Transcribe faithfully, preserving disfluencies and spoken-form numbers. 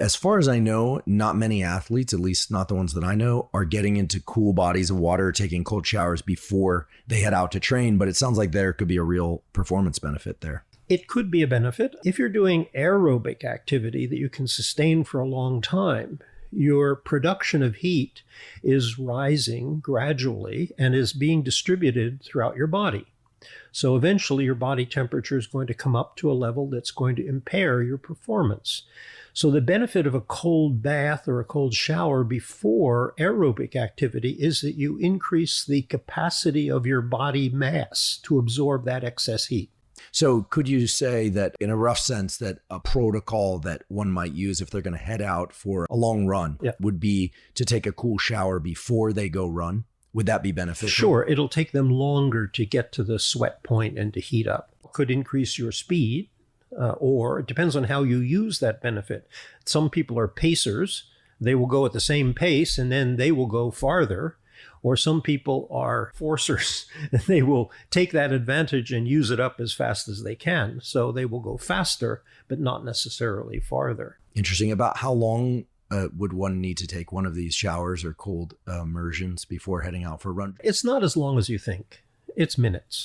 as far as I know, not many athletes, at least not the ones that I know, are getting into cool bodies of water, taking cold showers before they head out to train. But it sounds like there could be a real performance benefit there. It could be a benefit. If you're doing aerobic activity that you can sustain for a long time, your production of heat is rising gradually and is being distributed throughout your body. So eventually your body temperature is going to come up to a level that's going to impair your performance. So the benefit of a cold bath or a cold shower before aerobic activity is that you increase the capacity of your body mass to absorb that excess heat. So could you say that, in a rough sense, that a protocol that one might use if they're going to head out for a long run yeah. would be to take a cool shower before they go run? Would that be beneficial? Sure. It'll take them longer to get to the sweat point and to heat up. Could increase your speed, uh, or it depends on how you use that benefit. Some people are pacers. They will go at the same pace and then they will go farther. Or some people are forcers. They will take that advantage and use it up as fast as they can. So they will go faster, but not necessarily farther. Interesting. About how long Uh, would one need to take one of these showers or cold uh, immersions before heading out for a run? It's not as long as you think. It's minutes.